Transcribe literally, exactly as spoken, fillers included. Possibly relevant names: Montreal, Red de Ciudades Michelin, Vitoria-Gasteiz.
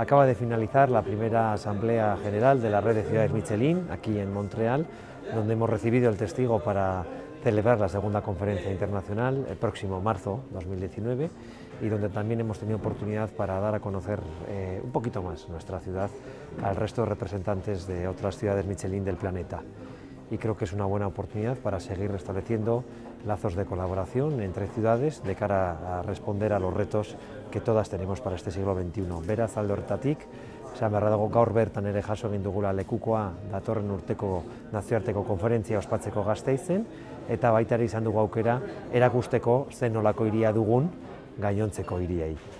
Acaba de finalizar la primera Asamblea General de la Red de Ciudades Michelin, aquí en Montreal, donde hemos recibido el testigo para celebrar la segunda conferencia internacional el próximo marzo dos mil diecinueve, y donde también hemos tenido oportunidad para dar a conocer eh, un poquito más nuestra ciudad al resto de representantes de otras ciudades Michelin del planeta. Y creo que es una buena oportunidad para seguir restableciendo lazos de colaboración entre ciudades de cara a responder a los retos que todas tenemos para este siglo veintiuno. Beraz alde horretatik, esan behar dago gaur bertan ere jaso egin dugula lekukoa datorren urteko nazioarteko konferentzia ospatzeko Gasteizen, eta baita ere izan dugu aukera erakusteko zen nolako hiria dugun gainontzeko hiriei.